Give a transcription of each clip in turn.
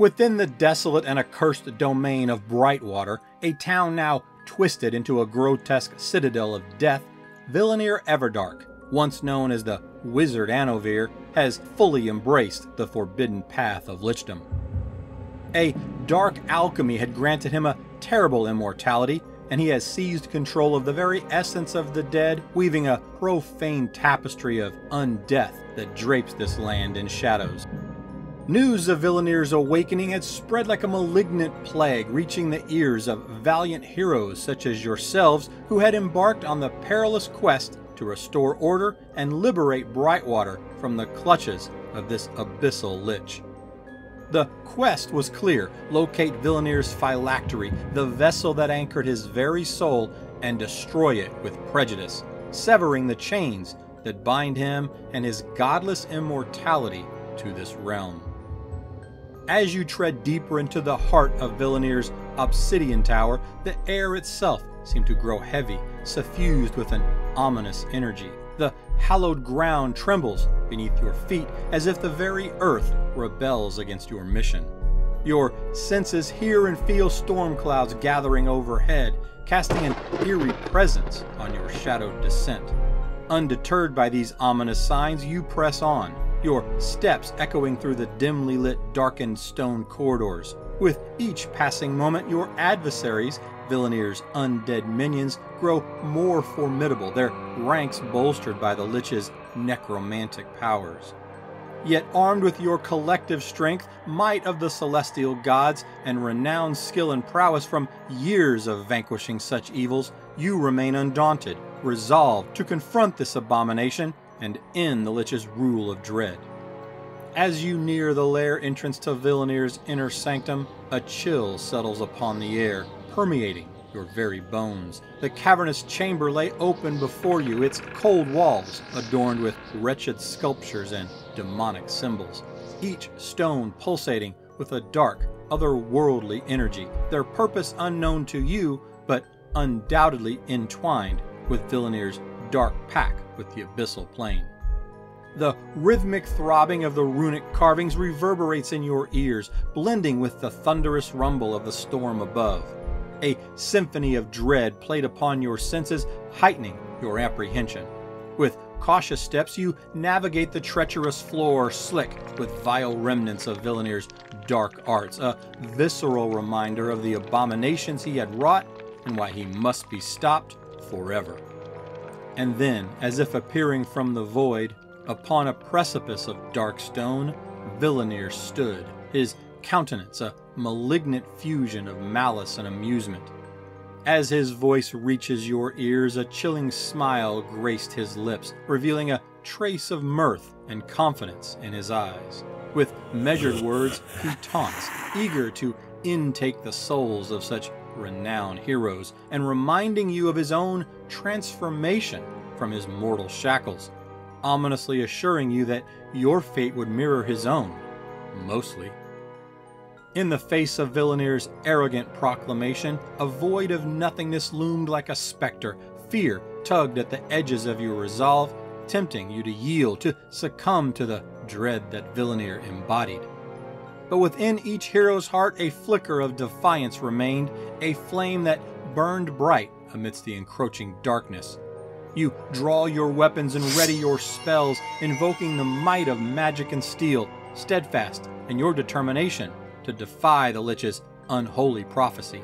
Within the desolate and accursed domain of Brightwater, a town now twisted into a grotesque citadel of death, Vellanir Everdark, once known as the Wizard Anovir, has fully embraced the forbidden path of lichdom. A dark alchemy had granted him a terrible immortality, and he has seized control of the very essence of the dead, weaving a profane tapestry of undeath that drapes this land in shadows. News of Villeneuve's awakening had spread like a malignant plague, reaching the ears of valiant heroes such as yourselves, who had embarked on the perilous quest to restore order and liberate Brightwater from the clutches of this abyssal lich. The quest was clear: locate Villeneuve's phylactery, the vessel that anchored his very soul, and destroy it with prejudice, severing the chains that bind him and his godless immortality to this realm. As you tread deeper into the heart of Villeneuve's Obsidian Tower, the air itself seemed to grow heavy, suffused with an ominous energy. The hallowed ground trembles beneath your feet as if the very earth rebels against your mission. Your senses hear and feel storm clouds gathering overhead, casting an eerie presence on your shadowed descent. Undeterred by these ominous signs, you press on, your steps echoing through the dimly lit, darkened stone corridors. With each passing moment, your adversaries, Villeneuve's undead minions, grow more formidable, their ranks bolstered by the Lich's necromantic powers. Yet armed with your collective strength, might of the celestial gods, and renowned skill and prowess from years of vanquishing such evils, you remain undaunted, resolved to confront this abomination and end the Lich's rule of dread. As you near the lair entrance to Villeneuve's inner sanctum, a chill settles upon the air, permeating your very bones. The cavernous chamber lay open before you, its cold walls adorned with wretched sculptures and demonic symbols, each stone pulsating with a dark, otherworldly energy, their purpose unknown to you, but undoubtedly entwined with Villeneuve's dark pact with the abyssal plane. The rhythmic throbbing of the runic carvings reverberates in your ears, blending with the thunderous rumble of the storm above. A symphony of dread played upon your senses, heightening your apprehension. With cautious steps, you navigate the treacherous floor, slick with vile remnants of Villeneuve's dark arts, a visceral reminder of the abominations he had wrought and why he must be stopped forever. And then, as if appearing from the void, upon a precipice of dark stone, Villeneuve stood, his countenance a malignant fusion of malice and amusement. As his voice reaches your ears, a chilling smile graced his lips, revealing a trace of mirth and confidence in his eyes. With measured words, he taunts, eager to intake the souls of such renowned heroes, and reminding you of his own transformation from his mortal shackles, ominously assuring you that your fate would mirror his own, mostly. In the face of Villeneuve's arrogant proclamation, a void of nothingness loomed like a specter. Fear tugged at the edges of your resolve, tempting you to yield, to succumb to the dread that Villeneuve embodied. But within each hero's heart, a flicker of defiance remained, a flame that burned bright amidst the encroaching darkness. You draw your weapons and ready your spells, invoking the might of magic and steel, steadfast in your determination to defy the Lich's unholy prophecy.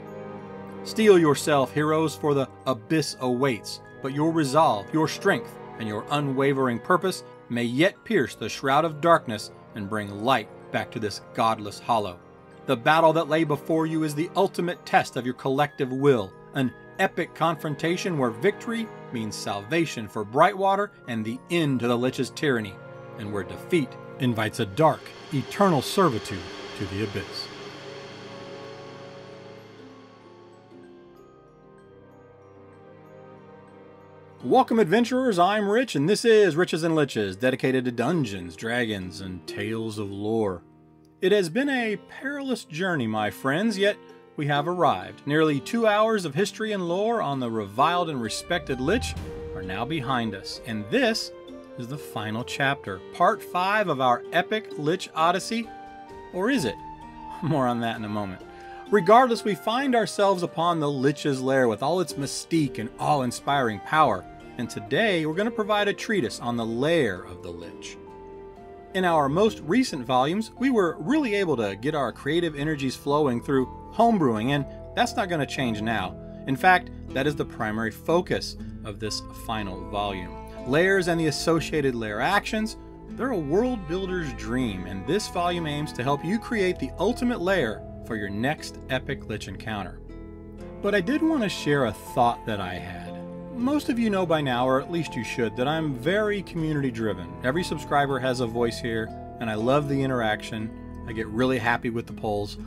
Steel yourself, heroes, for the abyss awaits, but your resolve, your strength, and your unwavering purpose may yet pierce the shroud of darkness and bring light back to this godless hollow. The battle that lay before you is the ultimate test of your collective will, an epic confrontation where victory means salvation for Brightwater and the end to the Lich's tyranny, and where defeat invites a dark, eternal servitude to the abyss. Welcome, adventurers. I'm Rich, and this is Riches and Liches, dedicated to Dungeons, Dragons, and Tales of Lore. It has been a perilous journey, my friends, yet we have arrived. Nearly 2 hours of history and lore on the reviled and respected Lich are now behind us, and this is the final chapter, part 5 of our epic Lich Odyssey. Or is it? More on that in a moment. Regardless, we find ourselves upon the Lich's Lair with all its mystique and awe-inspiring power, and today we're going to provide a treatise on the Lair of the Lich. In our most recent volumes, we were really able to get our creative energies flowing through homebrewing, and that's not going to change now. In fact, that is the primary focus of this final volume. Lairs and the associated lair actions, they're a world builder's dream, and this volume aims to help you create the ultimate lair for your next epic Lich encounter. But I did want to share a thought that I had. Most of you know by now, or at least you should, that I'm very community driven. Every subscriber has a voice here, and I love the interaction. I get really happy with the polls.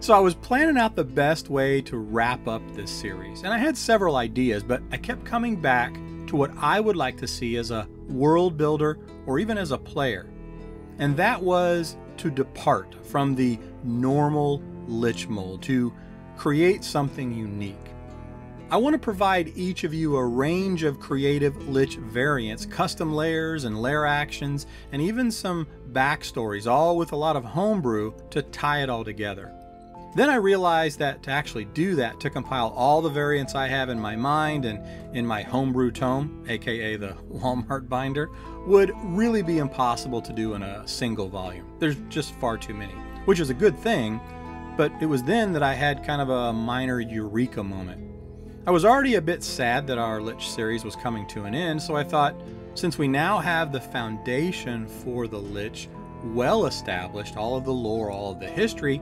So I was planning out the best way to wrap up this series, and I had several ideas, but I kept coming back to what I would like to see as a world builder or even as a player. And that was to depart from the normal Lich mold, to create something unique. I want to provide each of you a range of creative Lich variants, custom lairs and lair actions, and even some backstories, all with a lot of homebrew to tie it all together. Then I realized that to actually do that, to compile all the variants I have in my mind and in my homebrew tome, aka the Walmart binder, would really be impossible to do in a single volume. There's just far too many, which is a good thing, but it was then that I had kind of a minor eureka moment. I was already a bit sad that our Lich series was coming to an end, so I thought, since we now have the foundation for the Lich well established, all of the lore, all of the history,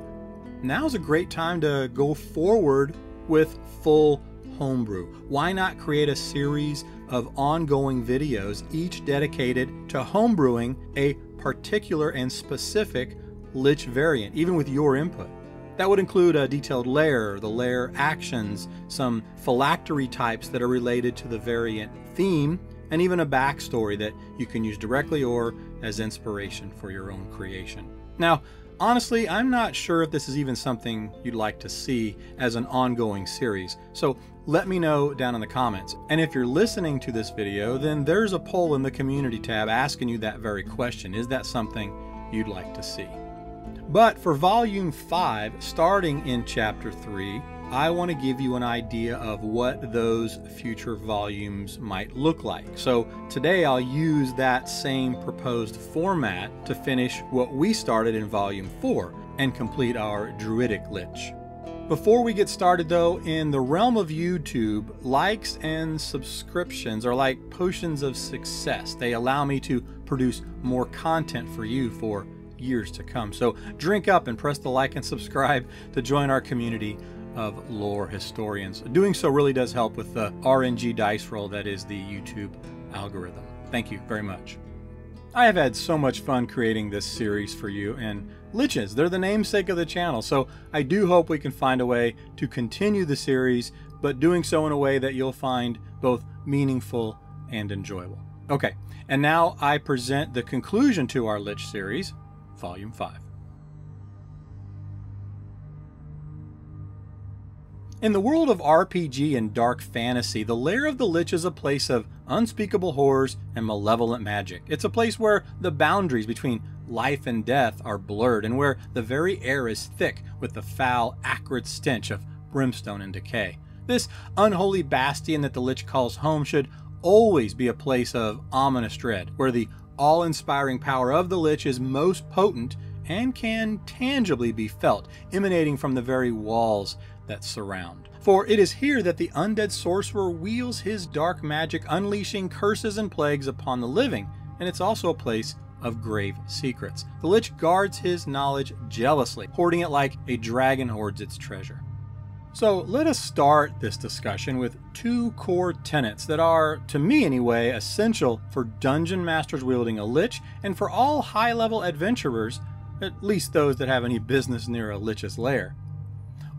now's a great time to go forward with full homebrew. Why not create a series of ongoing videos, each dedicated to homebrewing a particular and specific Lich variant, even with your input? That would include a detailed lair, the lair actions, some phylactery types that are related to the variant theme, and even a backstory that you can use directly or as inspiration for your own creation. Now, honestly, I'm not sure if this is even something you'd like to see as an ongoing series, so let me know down in the comments. And if you're listening to this video, then there's a poll in the community tab asking you that very question. Is that something you'd like to see? But for Volume 5, starting in Chapter 3, I want to give you an idea of what those future volumes might look like. So today I'll use that same proposed format to finish what we started in Volume 4 and complete our Druidic Lich. Before we get started though, in the realm of YouTube, likes and subscriptions are like potions of success. They allow me to produce more content for you for years to come. So drink up and press the like and subscribe to join our community of lore historians. Doing so really does help with the RNG dice roll that is the YouTube algorithm. Thank you very much. I have had so much fun creating this series for you, and Liches, they're the namesake of the channel, so I do hope we can find a way to continue the series, but doing so in a way that you'll find both meaningful and enjoyable. Okay, and now I present the conclusion to our Lich series, Volume 5. In the world of RPG and dark fantasy, the Lair of the Lich is a place of unspeakable horrors and malevolent magic. It's a place where the boundaries between life and death are blurred, and where the very air is thick with the foul, acrid stench of brimstone and decay. This unholy bastion that the Lich calls home should always be a place of ominous dread, where the all-inspiring power of the Lich is most potent and can tangibly be felt, emanating from the very walls that surround. For it is here that the undead sorcerer wields his dark magic, unleashing curses and plagues upon the living, and it's also a place of grave secrets. The Lich guards his knowledge jealously, hoarding it like a dragon hoards its treasure. So let us start this discussion with two core tenets that are, to me anyway, essential for dungeon masters wielding a Lich, and for all high-level adventurers, at least those that have any business near a Lich's lair.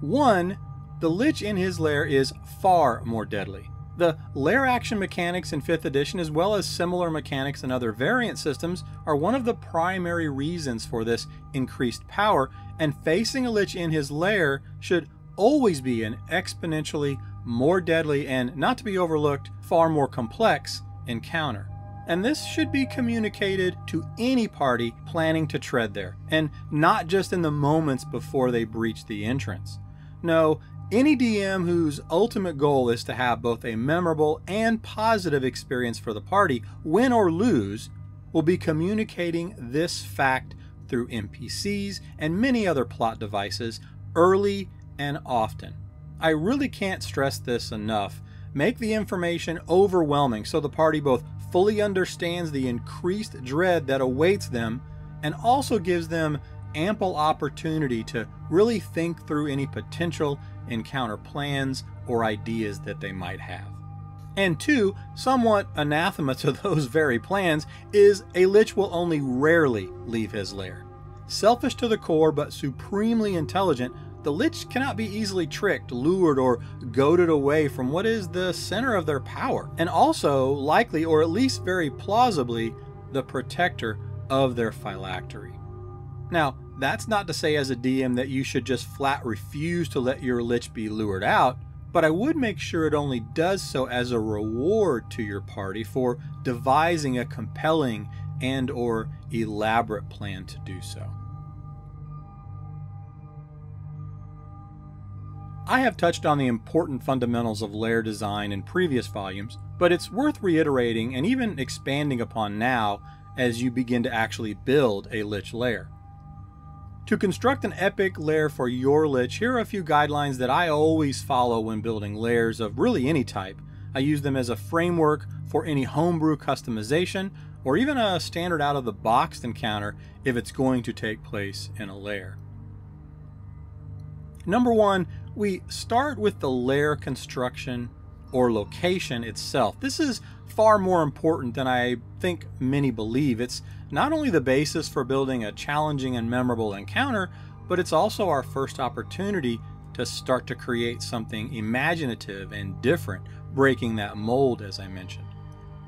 One, the Lich in his lair is far more deadly. The lair action mechanics in 5th edition, as well as similar mechanics in other variant systems, are one of the primary reasons for this increased power, and facing a Lich in his lair should always be an exponentially more deadly and, not to be overlooked, far more complex encounter. and this should be communicated to any party planning to tread there, and not just in the moments before they breach the entrance. No, any DM whose ultimate goal is to have both a memorable and positive experience for the party, win or lose, will be communicating this fact through NPCs and many other plot devices early and often. I really can't stress this enough. Make the information overwhelming so the party both fully understands the increased dread that awaits them and also gives them ample opportunity to really think through any potential encounter plans or ideas that they might have. And two, somewhat anathema to those very plans, is a Lich will only rarely leave his lair. Selfish to the core but supremely intelligent, the Lich cannot be easily tricked, lured, or goaded away from what is the center of their power, and also, likely, or at least very plausibly, the protector of their phylactery. Now, that's not to say as a DM that you should just flat refuse to let your Lich be lured out, but I would make sure it only does so as a reward to your party for devising a compelling and or elaborate plan to do so. I have touched on the important fundamentals of lair design in previous volumes, but it's worth reiterating and even expanding upon now as you begin to actually build a Lich lair. To construct an epic lair for your Lich, here are a few guidelines that I always follow when building lairs of really any type. I use them as a framework for any homebrew customization or even a standard out-of-the-box encounter if it's going to take place in a lair. Number one, we start with the lair construction or location itself. This is far more important than I think many believe. It's not only the basis for building a challenging and memorable encounter, but it's also our first opportunity to start to create something imaginative and different, breaking that mold as I mentioned.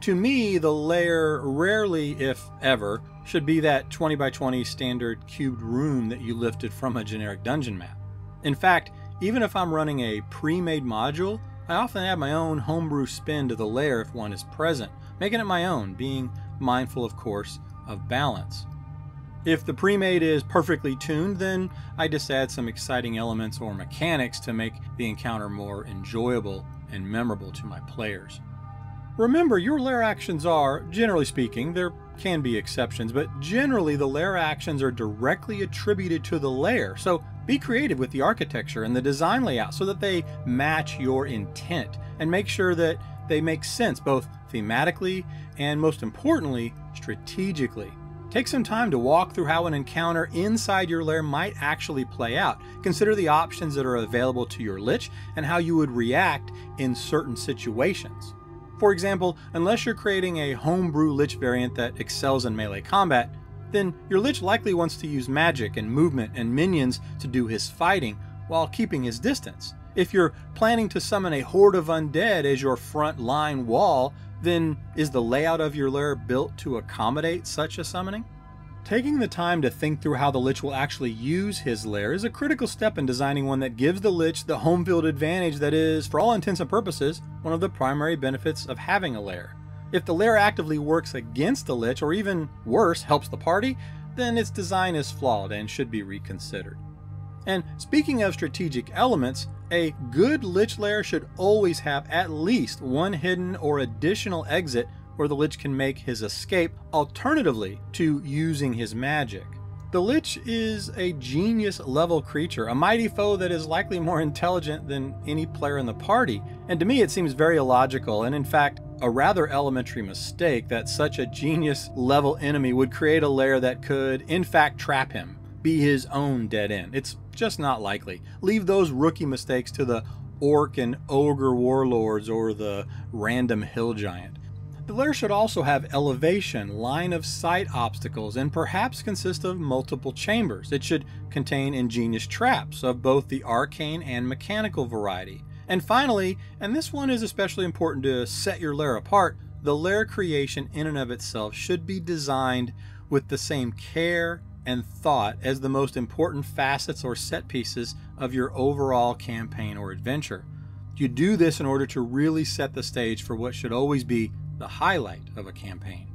To me, the lair rarely, if ever, should be that 20 by 20 standard cubed room that you lifted from a generic dungeon map. In fact, even if I'm running a pre-made module, I often add my own homebrew spin to the lair if one is present, making it my own, being mindful, of course, of balance. If the pre-made is perfectly tuned, then I just add some exciting elements or mechanics to make the encounter more enjoyable and memorable to my players. Remember, your lair actions are, generally speaking, there can be exceptions, but generally the lair actions are directly attributed to the lair, so be creative with the architecture and the design layout so that they match your intent and make sure that they make sense both thematically and, most importantly, strategically. Take some time to walk through how an encounter inside your lair might actually play out. Consider the options that are available to your Lich and how you would react in certain situations. For example, unless you're creating a homebrew Lich variant that excels in melee combat, then your Lich likely wants to use magic and movement and minions to do his fighting while keeping his distance. If you're planning to summon a horde of undead as your front line wall, then is the layout of your lair built to accommodate such a summoning? Taking the time to think through how the Lich will actually use his lair is a critical step in designing one that gives the Lich the home field advantage that is, for all intents and purposes, one of the primary benefits of having a lair. If the lair actively works against the Lich, or even worse, helps the party, then its design is flawed and should be reconsidered. And speaking of strategic elements, a good Lich lair should always have at least one hidden or additional exit where the Lich can make his escape, alternatively to using his magic. The Lich is a genius-level creature, a mighty foe that is likely more intelligent than any player in the party, and to me it seems very illogical and, in fact, a rather elementary mistake that such a genius-level enemy would create a lair that could, in fact, trap him, be his own dead end. It's just not likely. Leave those rookie mistakes to the orc and ogre warlords or the random hill giant. The lair should also have elevation, line of sight obstacles, and perhaps consist of multiple chambers. It should contain ingenious traps of both the arcane and mechanical variety. And finally, and this one is especially important to set your lair apart, the lair creation in and of itself should be designed with the same care and thought as the most important facets or set pieces of your overall campaign or adventure. You do this in order to really set the stage for what should always be the highlight of a campaign.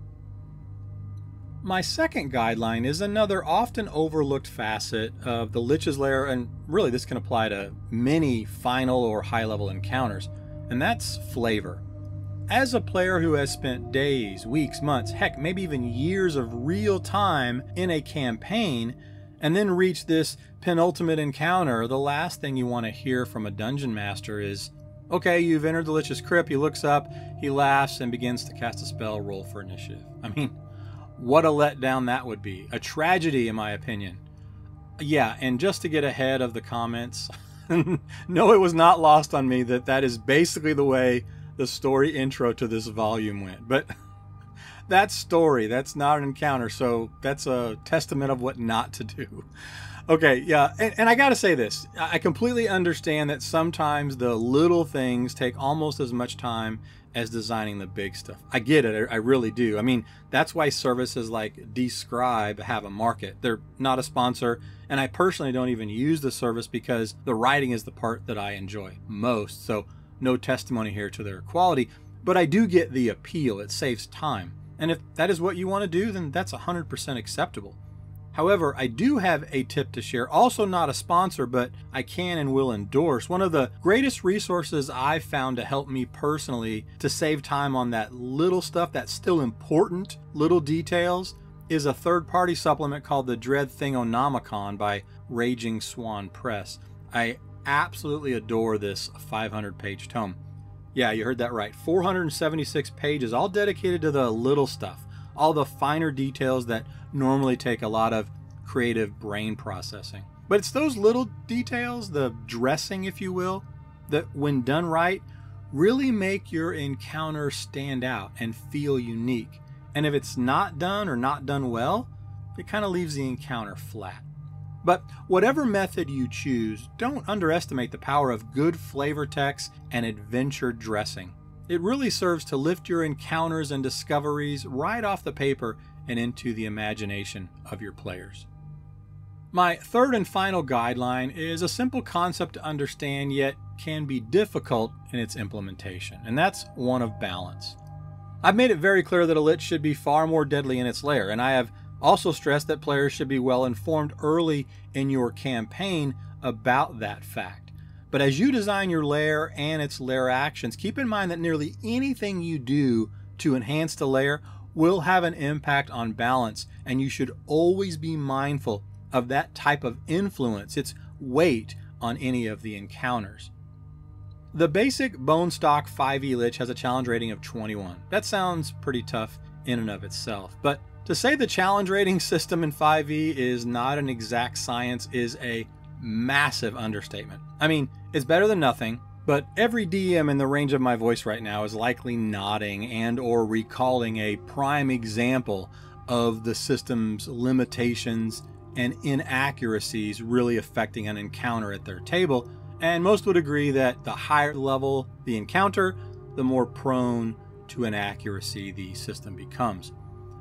My second guideline is another often overlooked facet of the Lich's Lair, and really this can apply to many final or high-level encounters, and that's flavor. As a player who has spent days, weeks, months, heck, maybe even years of real time in a campaign, and then reach this penultimate encounter, the last thing you want to hear from a dungeon master is, okay, you've entered the Lich's Crypt, he looks up, he laughs, and begins to cast a spell, roll for initiative. I mean, what a letdown that would be. A tragedy, in my opinion. Yeah, and just to get ahead of the comments, no, it was not lost on me that that is basically the way the story intro to this volume went. But that's story. That's not an encounter. So that's a testament of what not to do. Okay, yeah, and I gotta say this. I completely understand that sometimes the little things take almost as much time as designing the big stuff. I get it, I really do. I mean, that's why services like Describe have a market. They're not a sponsor, and I personally don't even use the service because the writing is the part that I enjoy most, so no testimony here to their quality, but I do get the appeal. It saves time, and if that is what you want to do, then that's 100% acceptable. However, I do have a tip to share, also not a sponsor, but I can and will endorse. One of the greatest resources I've found to help me personally to save time on that little stuff, that's still important little details, is a third-party supplement called the Dread Thingonomicon by Raging Swan Press. I absolutely adore this 500-page tome. Yeah, you heard that right. 476 pages, all dedicated to the little stuff. All the finer details that normally take a lot of creative brain processing. But it's those little details, the dressing, if you will, that when done right, really make your encounter stand out and feel unique. And if it's not done or not done well, it kind of leaves the encounter flat. But whatever method you choose, don't underestimate the power of good flavor text and adventure dressing. It really serves to lift your encounters and discoveries right off the paper and into the imagination of your players. My third and final guideline is a simple concept to understand yet can be difficult in its implementation, and that's one of balance. I've made it very clear that a Lich should be far more deadly in its lair, and I have also stressed that players should be well informed early in your campaign about that fact. But as you design your lair and its lair actions, keep in mind that nearly anything you do to enhance the lair will have an impact on balance, and you should always be mindful of that type of influence, its weight on any of the encounters. The basic bone stock 5e Lich has a challenge rating of 21. That sounds pretty tough in and of itself, but to say the challenge rating system in 5e is not an exact science is a massive understatement. I mean, it's better than nothing, but every DM in the range of my voice right now is likely nodding and or recalling a prime example of the system's limitations and inaccuracies really affecting an encounter at their table, and most would agree that the higher level the encounter, the more prone to inaccuracy the system becomes.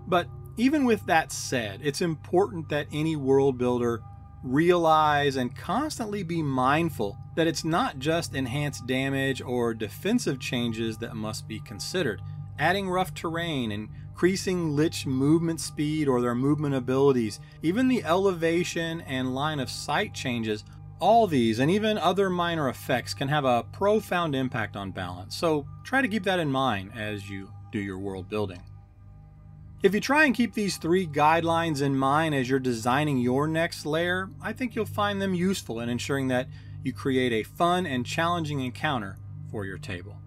But even with that said, it's important that any world builder realize and constantly be mindful that it's not just enhanced damage or defensive changes that must be considered. Adding rough terrain, increasing Lich movement speed or their movement abilities, even the elevation and line of sight changes, all these and even other minor effects can have a profound impact on balance. So try to keep that in mind as you do your world building. If you try and keep these three guidelines in mind as you're designing your next lair, I think you'll find them useful in ensuring that you create a fun and challenging encounter for your table.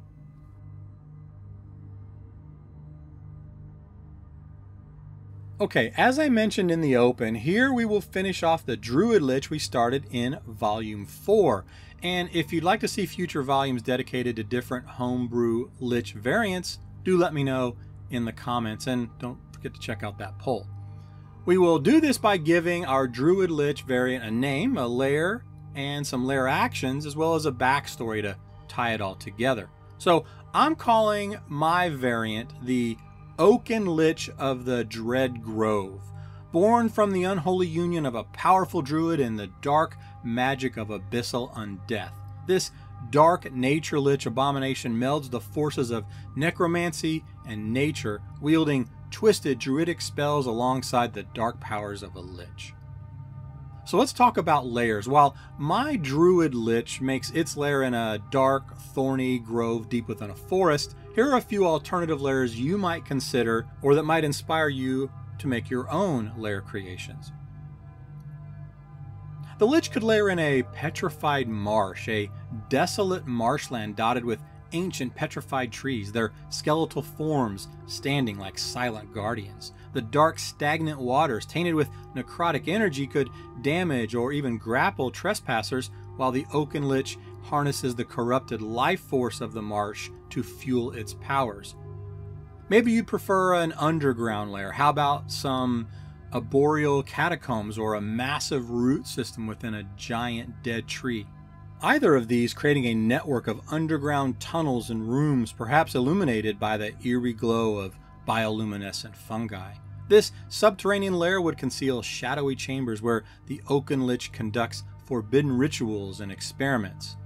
Okay, as I mentioned in the open, here we will finish off the Druid Lich we started in Volume 4. And if you'd like to see future volumes dedicated to different homebrew Lich variants, do let me know in the comments, and don't forget to check out that poll. We will do this by giving our Druid Lich variant a name, a lair, and some lair actions, as well as a backstory to tie it all together. So I'm calling my variant the Oaken Lich of the Dread Grove. Born from the unholy union of a powerful druid and the dark magic of abyssal undeath, this dark nature lich abomination melds the forces of necromancy and nature, wielding twisted druidic spells alongside the dark powers of a lich. So let's talk about lairs. While my druid lich makes its lair in a dark, thorny grove deep within a forest, here are a few alternative lairs you might consider or that might inspire you to make your own lair creations. The lich could lair in a petrified marsh, a desolate marshland dotted with ancient petrified trees, their skeletal forms standing like silent guardians. The dark, stagnant waters, tainted with necrotic energy, could damage or even grapple trespassers, while the oaken lich harnesses the corrupted life force of the marsh to fuel its powers. Maybe you prefer an underground lair. How about some arboreal catacombs or a massive root system within a giant dead tree? Either of these creating a network of underground tunnels and rooms, perhaps illuminated by the eerie glow of bioluminescent fungi. This subterranean lair would conceal shadowy chambers where the oaken lich conducts forbidden rituals and experiments.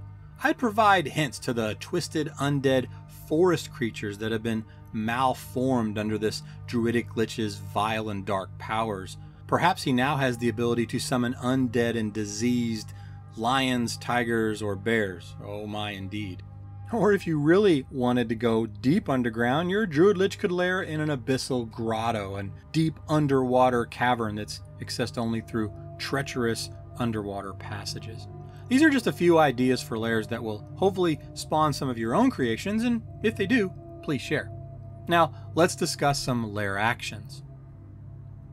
I'd provide hints to the twisted, undead forest creatures that have been malformed under this druidic lich's vile and dark powers. Perhaps he now has the ability to summon undead and diseased lions, tigers, or bears. Oh my, indeed. Or if you really wanted to go deep underground, your druid lich could lair in an abyssal grotto, and deep underwater cavern that's accessed only through treacherous underwater passages. These are just a few ideas for lairs that will hopefully spawn some of your own creations, and if they do, please share. Now, let's discuss some lair actions.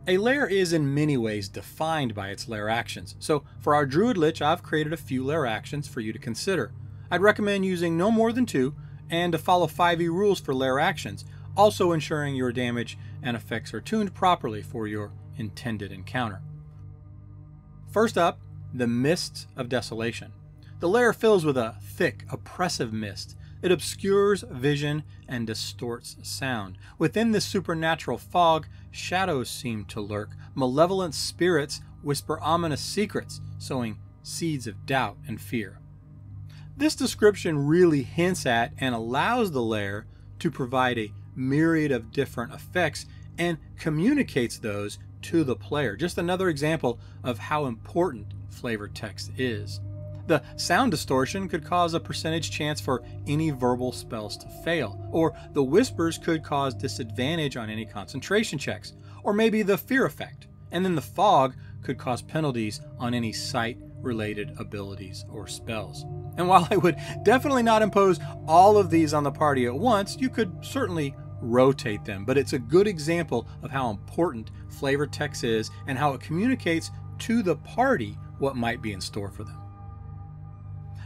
A lair is in many ways defined by its lair actions, so for our druid lich, I've created a few lair actions for you to consider. I'd recommend using no more than 2, and to follow 5e rules for lair actions, also ensuring your damage and effects are tuned properly for your intended encounter. First up, the Mists of Desolation. The lair fills with a thick, oppressive mist. It obscures vision and distorts sound. Within this supernatural fog, shadows seem to lurk. Malevolent spirits whisper ominous secrets, sowing seeds of doubt and fear. This description really hints at and allows the lair to provide a myriad of different effects and communicates those to the player. Just another example of how important flavor text is. The sound distortion could cause a percentage chance for any verbal spells to fail, or the whispers could cause disadvantage on any concentration checks, or maybe the fear effect, and then the fog could cause penalties on any sight-related abilities or spells. And while I would definitely not impose all of these on the party at once, you could certainly rotate them. But it's a good example of how important flavor text is and how it communicates to the party what might be in store for them.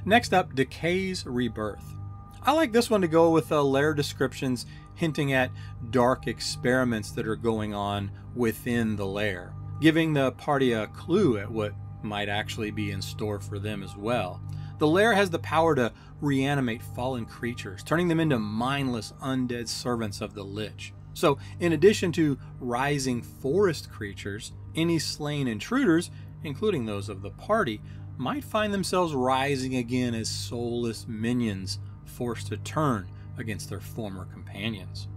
Next up, Decay's Rebirth. I like this one to go with lair descriptions hinting at dark experiments that are going on within the lair, giving the party a clue at what might actually be in store for them as well. The lair has the power to reanimate fallen creatures, turning them into mindless undead servants of the lich. So, in addition to rising forest creatures, any slain intruders, including those of the party, might find themselves rising again as soulless minions forced to turn against their former companions.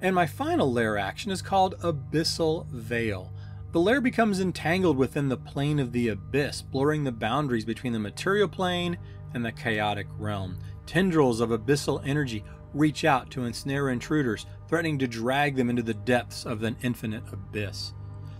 And my final lair action is called Abyssal Veil. The lair becomes entangled within the plane of the abyss, blurring the boundaries between the material plane and the chaotic realm. Tendrils of abyssal energy reach out to ensnare intruders, threatening to drag them into the depths of an infinite abyss.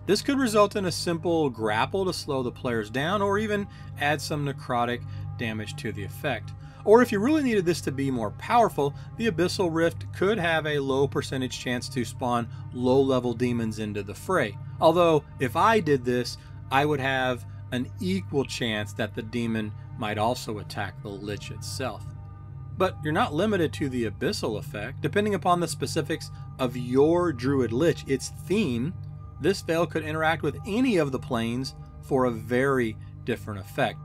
This could result in a simple grapple to slow the players down, or even add some necrotic damage to the effect. Or if you really needed this to be more powerful, the Abyssal Rift could have a low percentage chance to spawn low-level demons into the fray. Although, if I did this, I would have an equal chance that the demon might also attack the lich itself. But you're not limited to the Abyssal effect. Depending upon the specifics of your druid lich, its theme, this veil could interact with any of the planes for a very different effect.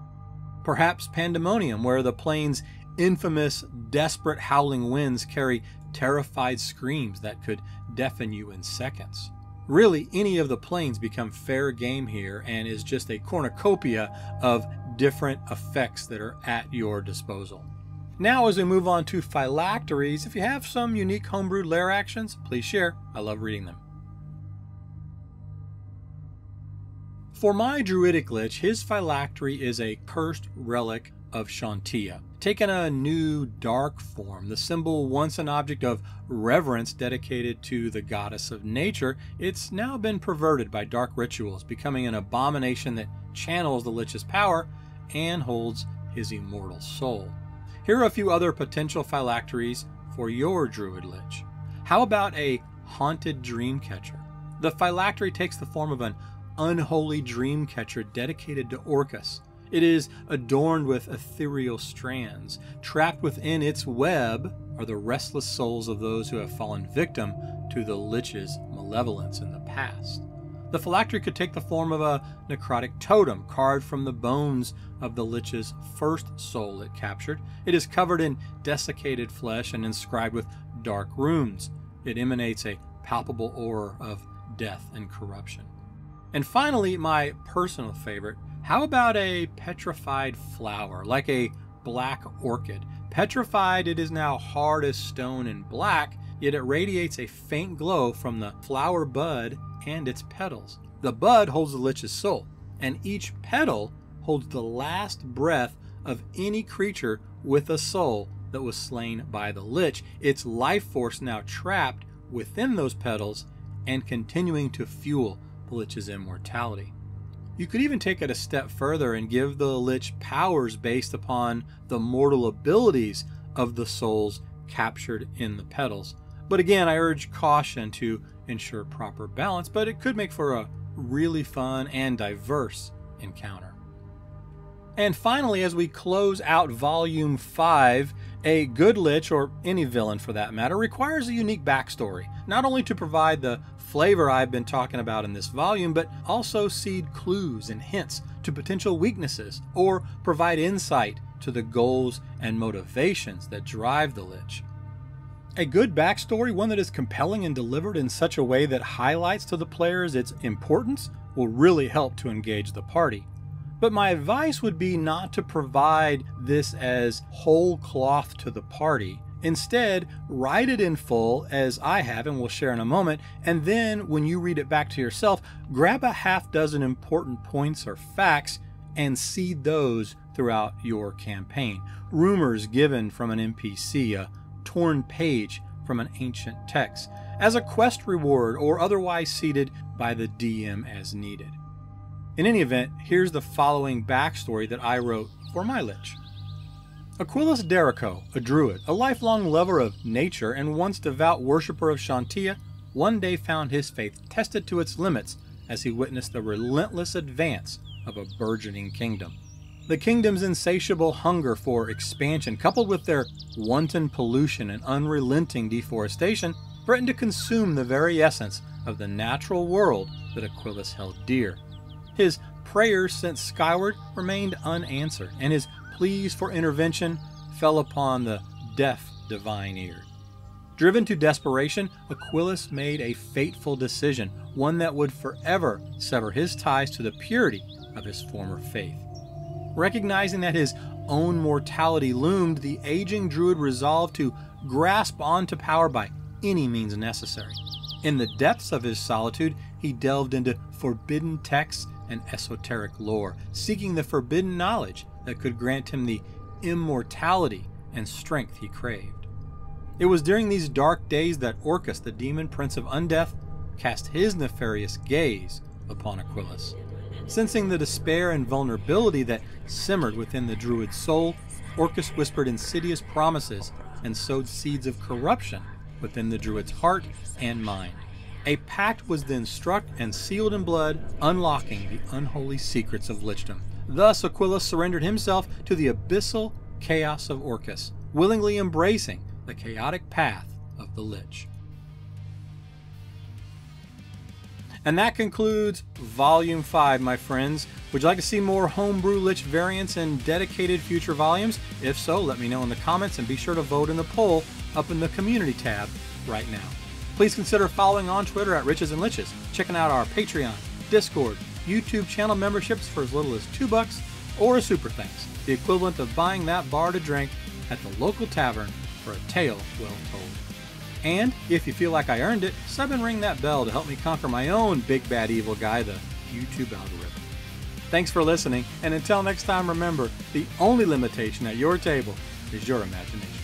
Perhaps Pandemonium, where the plane's infamous, desperate howling winds carry terrified screams that could deafen you in seconds. Really, any of the planes become fair game here and is just a cornucopia of different effects that are at your disposal. Now, as we move on to Phylacteries, if you have some unique homebrew lair actions, please share. I love reading them. For my Druidic Lich, his Phylactery is a cursed relic of Shantia, taken a new dark form. The symbol, once an object of reverence dedicated to the goddess of nature, it's now been perverted by dark rituals, becoming an abomination that channels the Lich's power and holds his immortal soul. Here are a few other potential Phylacteries for your Druid Lich. How about a Haunted Dreamcatcher? The Phylactery takes the form of an unholy dreamcatcher dedicated to Orcus. It is adorned with ethereal strands. Trapped within its web are the restless souls of those who have fallen victim to the Lich's malevolence in the past. The Phylactery could take the form of a necrotic totem carved from the bones of the Lich's first soul it captured. It is covered in desiccated flesh and inscribed with dark runes. It emanates a palpable aura of death and corruption. And finally, my personal favorite, how about a petrified flower, like a black orchid? Petrified, it is now hard as stone and black, yet it radiates a faint glow from the flower bud and its petals. The bud holds the Lich's soul, and each petal holds the last breath of any creature with a soul that was slain by the Lich, its life force now trapped within those petals and continuing to fuel the Lich's immortality. You could even take it a step further and give the Lich powers based upon the mortal abilities of the souls captured in the petals. But again, I urge caution to ensure proper balance, but it could make for a really fun and diverse encounter. And finally, as we close out Volume 5, a good Lich, or any villain for that matter, requires a unique backstory, not only to provide the flavor I've been talking about in this volume, but also seed clues and hints to potential weaknesses, or provide insight to the goals and motivations that drive the Lich. A good backstory, one that is compelling and delivered in such a way that highlights to the players its importance, will really help to engage the party. But my advice would be not to provide this as whole cloth to the party. Instead, write it in full, as I have and we'll share in a moment, and then when you read it back to yourself, grab a half dozen important points or facts and seed those throughout your campaign. Rumors given from an NPC, a torn page from an ancient text, as a quest reward or otherwise seeded by the DM as needed. In any event, here's the following backstory that I wrote for my Lich. Aquilus Derico, a druid, a lifelong lover of nature and once devout worshiper of Shantia, one day found his faith tested to its limits as he witnessed the relentless advance of a burgeoning kingdom. The kingdom's insatiable hunger for expansion, coupled with their wanton pollution and unrelenting deforestation, threatened to consume the very essence of the natural world that Aquilus held dear. His prayers sent skyward remained unanswered, and his pleas for intervention fell upon the deaf divine ear. Driven to desperation, Aquilus made a fateful decision, one that would forever sever his ties to the purity of his former faith. Recognizing that his own mortality loomed, the aging druid resolved to grasp onto power by any means necessary. In the depths of his solitude, he delved into forbidden texts and esoteric lore, seeking the forbidden knowledge that could grant him the immortality and strength he craved. It was during these dark days that Orcus, the demon prince of Undeath, cast his nefarious gaze upon Aquilus. Sensing the despair and vulnerability that simmered within the druid's soul, Orcus whispered insidious promises and sowed seeds of corruption within the druid's heart and mind. A pact was then struck and sealed in blood, unlocking the unholy secrets of Lichdom. Thus, Aquilus surrendered himself to the abyssal chaos of Orcus, willingly embracing the chaotic path of the Lich. And that concludes Volume 5, my friends. Would you like to see more homebrew Lich variants in dedicated future volumes? If so, let me know in the comments and be sure to vote in the poll up in the community tab right now. Please consider following on Twitter at Riches and Liches, checking out our Patreon, Discord, YouTube channel memberships for as little as $2 or a super thanks, the equivalent of buying that bar to drink at the local tavern for a tale well told. And if you feel like I earned it, sub and ring that bell to help me conquer my own big bad evil guy, the YouTube algorithm. Thanks for listening, and until next time, remember, the only limitation at your table is your imagination.